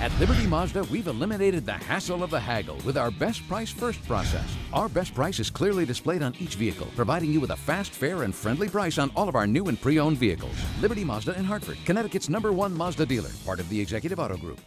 At Liberty Mazda, we've eliminated the hassle of the haggle with our Best Price First process. Our best price is clearly displayed on each vehicle, providing you with a fast, fair, and friendly price on all of our new and pre-owned vehicles. Liberty Mazda in Hartford, Connecticut's #1 Mazda dealer, part of the Executive Auto Group.